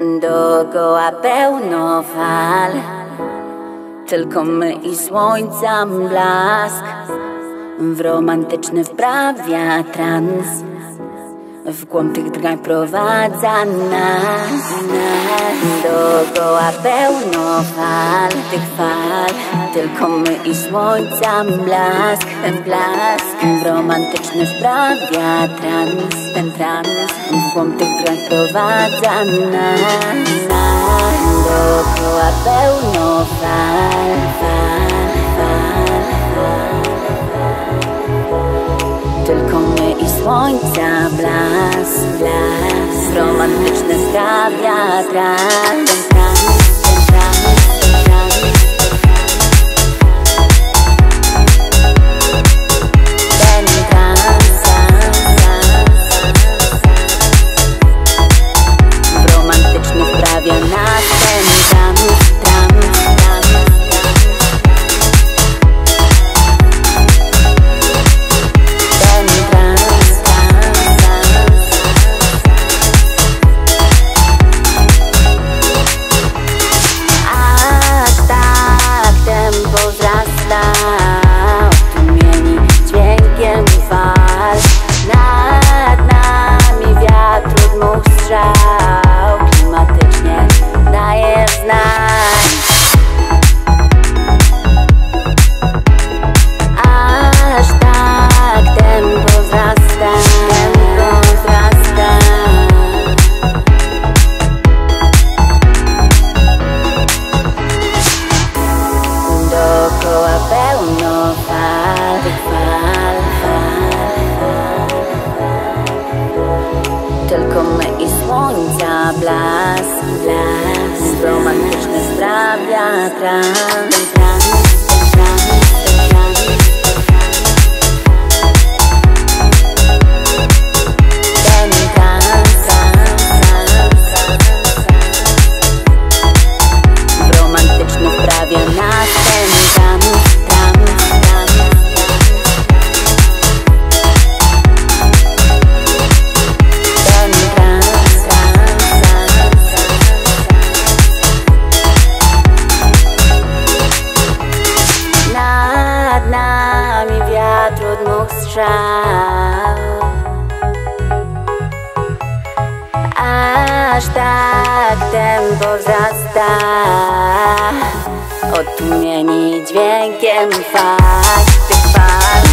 Dookoła pełno fal, tylko my i słońca blask. W romantyczny wprawia trans, w głąb tych drgań prowadza nas. Dookoła pełno fal, tych fal, tylko my i słońca blask, ten blask. W romantyczny wprawia trans, ten trans, w głąb tych drgań prowadza nas. Dookoła pełno fal, fal, fal, fal, tylko my i słońca blask, blask. Romantyczne zdrawia trans. Tylko my i słońca blask, blask. Romantyczne zdrawia trans. Nad nami wiatr odmógł strzał, aż tak tempo wzrasta, otumieni dźwiękiem fal, tych fal.